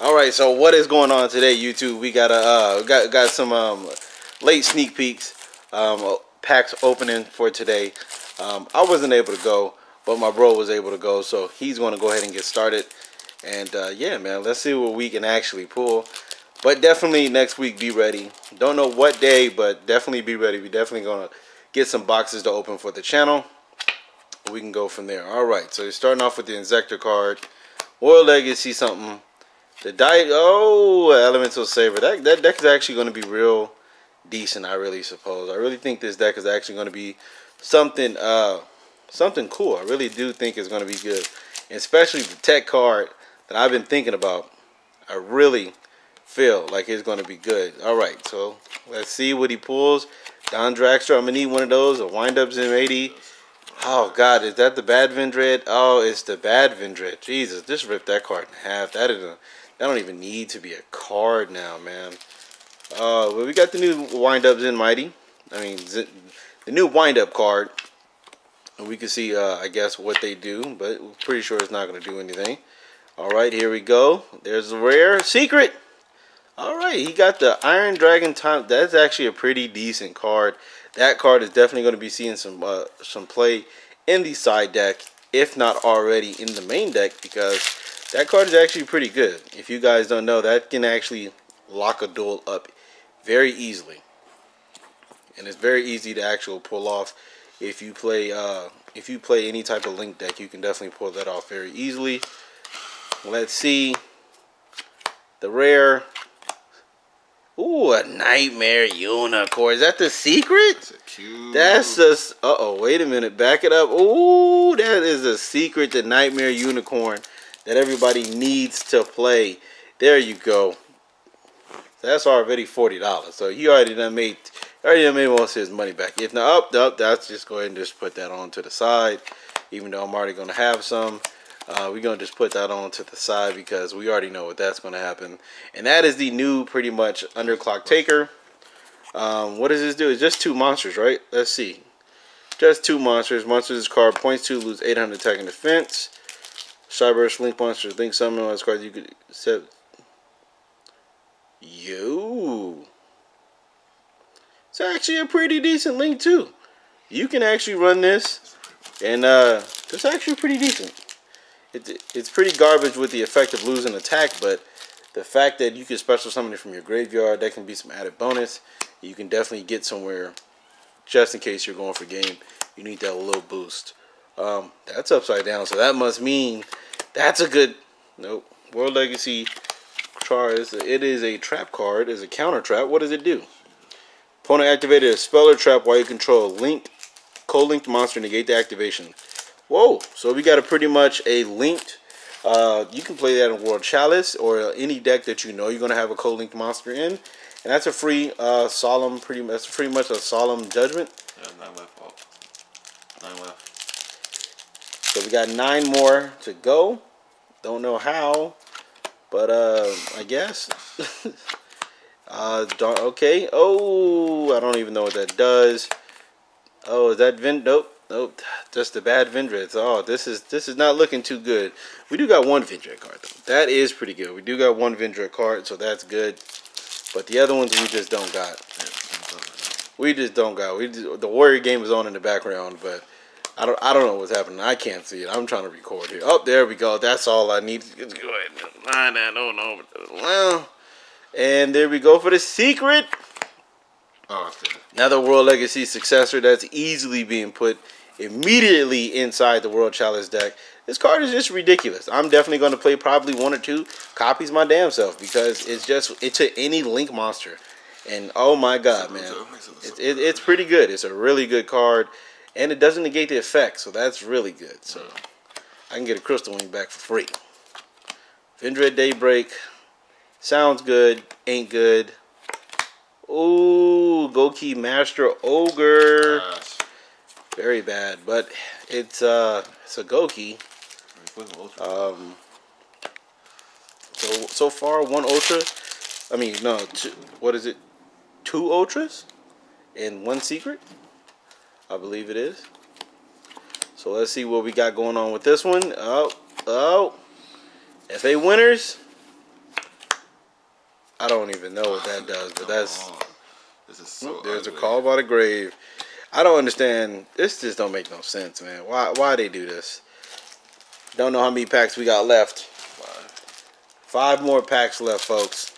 All right, so what is going on today, YouTube? We got a got some late sneak peeks, packs opening for today. I wasn't able to go, but my bro was able to go, so he's going to go ahead and get started. And yeah, man, let's see what we can actually pull. But definitely next week, be ready. Don't know what day, but definitely be ready. We're definitely going to get some boxes to open for the channel. We can go from there. All right, so you're starting off with the Insector card, World Legacy something. The diet, oh, Elemental Saver. That deck is actually going to be real decent, I really suppose. I really think this deck is actually going to be something something cool. I really do think it's going to be good. And especially the tech card that I've been thinking about. I really feel like it's going to be good. All right, so let's see what he pulls. Don Dragster, I'm going to need one of those. A wind-up ZM80. Oh, God, is that the Bad Vendread? Oh, it's the Bad Vendread. Jesus, just rip that card in half. That is a... I don't even need to be a card now, man. Well, we got the new wind-up Zen Mighty. I mean, the new wind-up card. And we can see, I guess, what they do. But we're pretty sure it's not going to do anything. All right, here we go. There's a rare secret. All right, he got the Iron Dragon Time. That's actually a pretty decent card. That card is definitely going to be seeing some play in the side deck, if not already in the main deck, because... that card is actually pretty good. If you guys don't know, that can actually lock a duel up very easily. And it's very easy to actually pull off. If you play any type of link deck, you can definitely pull that off very easily. Let's see. The rare. Ooh, a Nightmare Unicorn. Is that the secret? That's a cute. That's a... uh-oh, wait a minute. Back it up. Ooh, that is a secret, the Nightmare Unicorn, that everybody needs to play. There you go. That's already $40. So he already done made most of his money back. If not up, that's just go ahead and just put that on to the side. Even though I'm already gonna have some. We're gonna just put that on to the side because we already know what that's gonna happen. And that is the new pretty much underclock taker. What does this do? It's just two monsters, right? Let's see. Just two monsters. Monsters card points to lose 800 attack and defense. Cyberverse Link Monster, Link Summon on this card you could accept. Yo. It's actually a pretty decent link too. You can actually run this. And it's actually pretty decent. It's pretty garbage with the effect of losing attack, but the fact that you can special summon it from your graveyard, that can be some added bonus. You can definitely get somewhere just in case you're going for game. You need that little boost. That's upside down, so that must mean that's a good... nope. World Legacy Charge. It is a trap card. It's a counter trap. What does it do? Opponent activated a spell or trap while you control linked, co-linked monster. Negate the activation. Whoa. So we got a pretty much a linked... you can play that in World Chalice or any deck that you know you're going to have a co-linked monster in. And that's a free Solemn... that's pretty much a Solemn Judgment. Yeah, 9 left. Oh. 9 left. So we got 9 more to go. Don't know how, but I guess. Okay. Oh, I don't even know what that does. Oh, is that nope, nope. Just the Bad Vendread. Oh, this is not looking too good. We do got one Vendread card though. That is pretty good. We do got one Vendread card, so that's good. But the other ones we just don't got. We just don't got. The Warrior game is on in the background, but. I don't know what's happening. I can't see it. I'm trying to record here. Oh, there we go. That's all I need. Go ahead and line that on over to the line. And there we go for the secret. Oh, another World Legacy successor that's easily being put immediately inside the World Chalice deck. This card is just ridiculous. I'm definitely going to play probably 1 or 2 copies my damn self because it's a any link monster. And oh my God, man. It's pretty good. It's a really good card. And it doesn't negate the effect, so that's really good. So I can get a Crystal Wing back for free. Vendread Daybreak. Sounds good. Ain't good. Ooh, Goki Master Ogre. Gosh. Very bad, but it's a Goki. So far, 1 Ultra. I mean, no, 2, what is it? 2 Ultras and 1 Secret? I believe it is. So let's see what we got going on with this one. Oh, FA Winners. I don't even know what that does, but that's... This is so there's ugly. A Call by the Grave. I don't understand. This just don't make no sense, man. Why they do this? Don't know how many packs we got left. 5 more packs left, folks.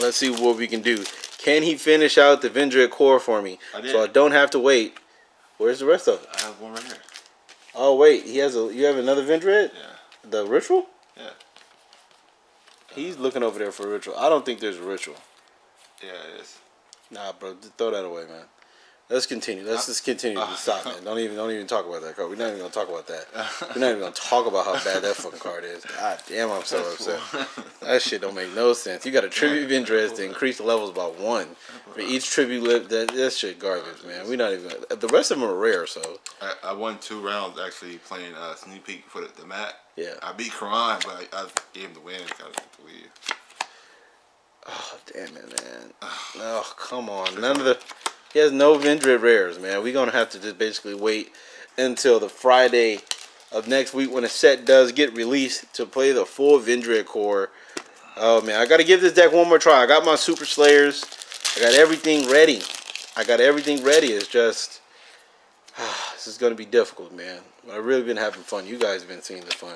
Let's see what we can do. Can he finish out the Vendread core for me? So I don't have to wait. Where's the rest of it? I have one right here. Oh wait, he has a. You have another Vendread? Yeah. The ritual? Yeah. He's looking over there for a ritual. I don't think there's a ritual. Yeah, it is. Nah, bro, throw that away, man. Let's continue. Let's just continue to stop, man. Don't even talk about that card. We're not even gonna talk about that. We're not even gonna talk about how bad that fucking card is. God damn, I'm so upset. That shit don't make no sense. You got a tribute Vendread to increase the levels by 1. For each tribute lip, that shit garbage, man. We not even. The rest of them are rare, so. I won 2 rounds actually playing Sneak Peek for the mat. Yeah. I beat Karan, but I gave him the win. Got to leave. Oh damn it, man. Oh come on, none of the. He has no Vendread rares, man. We're going to have to just basically wait until the Friday of next week when the set does get released to play the full Vendread core. Oh, man. I got to give this deck one more try. I got my Super Slayers. I got everything ready. It's just... this is going to be difficult, man. But I've really been having fun. You guys have been seeing the fun.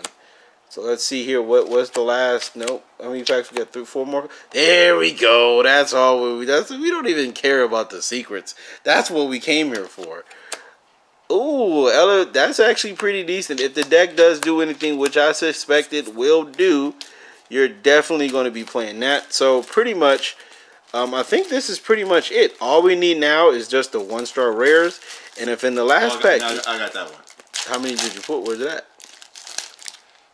So let's see here. What's the last? Nope. How many packs we got? 3, 4 more. There we go. That's all. We don't even care about the secrets. That's what we came here for. Ooh, Ella. That's actually pretty decent. If the deck does do anything, which I suspect it will do, you're definitely going to be playing that. So pretty much, I think this is pretty much it. All we need now is just the 1-star rares. And if in the last pack, I got that one. How many did you put? Where's that?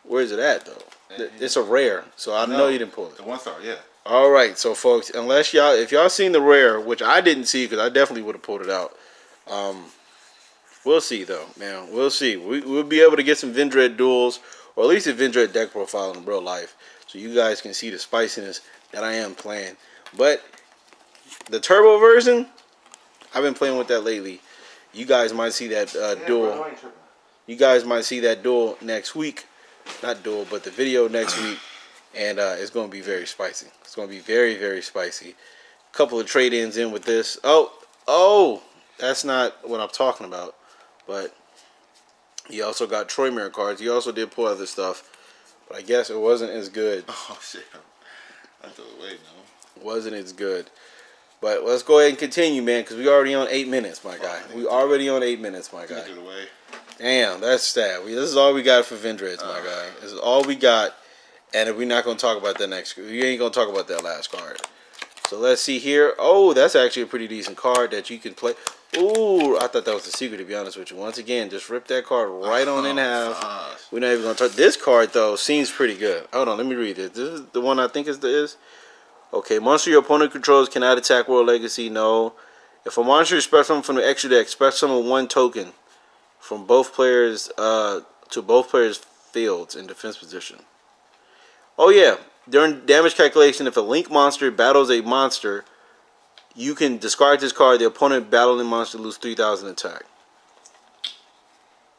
Where is it at, though? It's a rare, so I know you didn't pull it. The 1-star, yeah. All right, so, folks, unless y'all... If y'all seen the rare, which I didn't see because I definitely would have pulled it out. We'll see, though, man. We'll see. We'll be able to get some Vendread duels, or at least a Vendread deck profile in real life, so you guys can see the spiciness that I am playing. But the turbo version, I've been playing with that lately. You guys might see that duel. You guys might see that duel next week. Not duel, but the video next week, and it's going to be very spicy. It's going to be very, very spicy. A couple of trade-ins in with this. Oh, that's not what I'm talking about, but you also got Troy Mirror cards. You also did pull other stuff, but I guess it wasn't as good. Oh, shit. I threw it away, no. Wasn't as good. But let's go ahead and continue, man, because we're already on 8 minutes, my guy. We're already on 8 minutes, my guy. Damn, that's sad. This is all we got for Vendread, my guy. This is all we got, and we're not going to talk about that next. We ain't going to talk about that last card. So let's see here. Oh, that's actually a pretty decent card that you can play. Ooh, I thought that was a secret, to be honest with you. Once again, just rip that card right on in half. We're not even going to talk. This card, though, seems pretty good. Hold on, let me read it. This is the one I think is the is. Okay, monster your opponent controls cannot attack World Legacy. No. If a monster is special summon from the extra deck, special summon 1 token. From both players to both players' fields in defense position. Oh yeah, during damage calculation, if a link monster battles a monster, you can discard this card. The opponent battling monster loses 3,000 attack.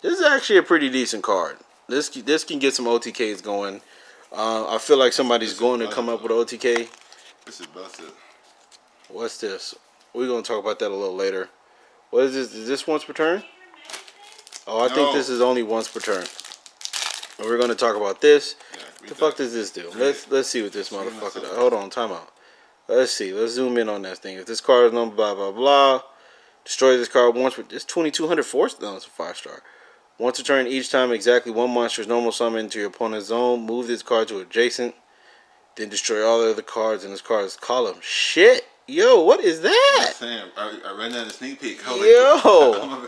This is actually a pretty decent card. This can get some OTKs going. I feel like somebody's going to come up with OTK. This is busted. What's this? We're gonna talk about that a little later. What is this? Is this once per turn? Oh, I think this is only once per turn. And we're going to talk about this. What the fuck does this do? Let's see what this motherfucker does. Hold on, time out. Let's see. Let's zoom in on this thing. If this card is numbered blah, blah, blah. Destroy this card once. It's 2,200 force. No, it's a 5-star. Once a turn, each time exactly 1 monster is normal summoned to your opponent's zone. Move this card to adjacent. Then destroy all the other cards in this card's column. Shit. Yo, what is that? I ran down the sneak peek. Holy yo,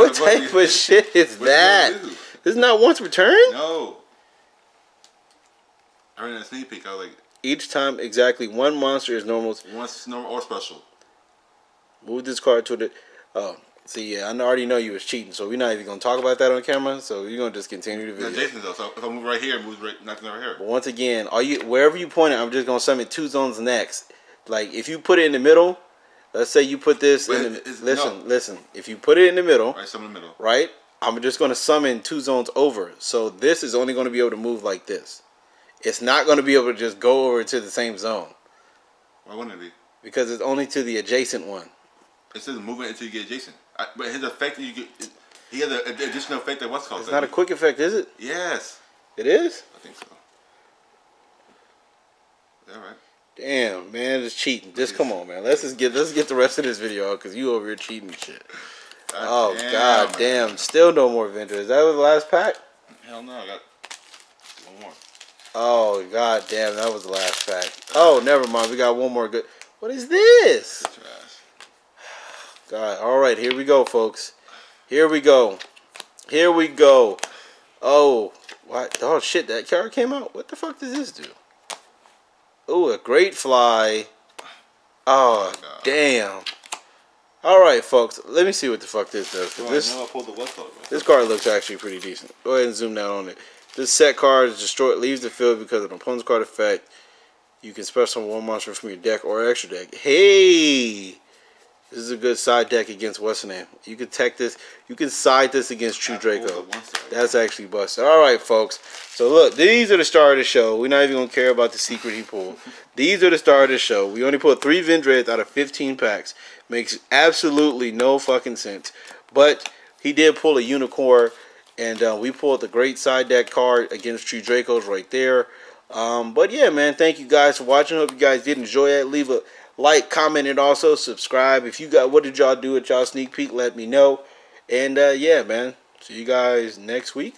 what type of shit is that? This is not once per turn? No. I ran down the sneak peek. I was like, each time exactly 1 monster is normal. Once normal or special. Move this card to the. Oh, see, yeah, I already know you was cheating, so we're not even gonna talk about that on camera. So you're gonna just continue the video. Now Jason's though, so if I move right here, move right, nothing over here. But once again, wherever you point it, I'm just gonna summon 2 zones next. Like, if you put it in the middle, let's say you put this in the... Listen. If you put it in the middle... Right, summon the middle. Right? I'm just going to summon 2 zones over. So, this is only going to be able to move like this. it's not going to be able to just go over to the same zone. Why wouldn't it be? Because it's only to the adjacent one. It says movement until you get adjacent. But his effect that you get... He has an additional effect that what's called... It's not a quick effect, is it? Yes. It is? I think so. Is that right? Damn, man, it's cheating. Just come on, man. Let's get the rest of this video out because you over here cheating and shit. Oh, god damn. Still no more Vendread. Is that the last pack? Hell no, I got one more. Oh, god damn, that was the last pack. Oh, never mind. We got one more good... What is this? It's trash. God, alright, here we go, folks. Here we go. Here we go. Oh, what? Oh, shit, that card came out? What the fuck does this do? Oh, a great fly. Oh, oh damn. Alright, folks, let me see what the fuck this does. This card looks actually pretty decent. Go ahead and zoom down on it. This set card is destroyed, leaves the field because of an opponent's card effect. You can special one monster from your deck or extra deck. Hey! This is a good side deck against what's the name? You can tech this. You can side this against True Draco. That's actually busted. All right, folks. So look, these are the star of the show. We're not even gonna care about the secret he pulled. These are the star of the show. We only pulled 3 Vendreads out of 15 packs. Makes absolutely no fucking sense. But he did pull a unicorn, and we pulled the great side deck card against True Draco's right there. But yeah, man. Thank you guys for watching. Hope you guys did enjoy it. Leave a like, comment, and also subscribe. If you got, what did y'all do at y'all sneak peek? Let me know. And yeah, man. See you guys next week.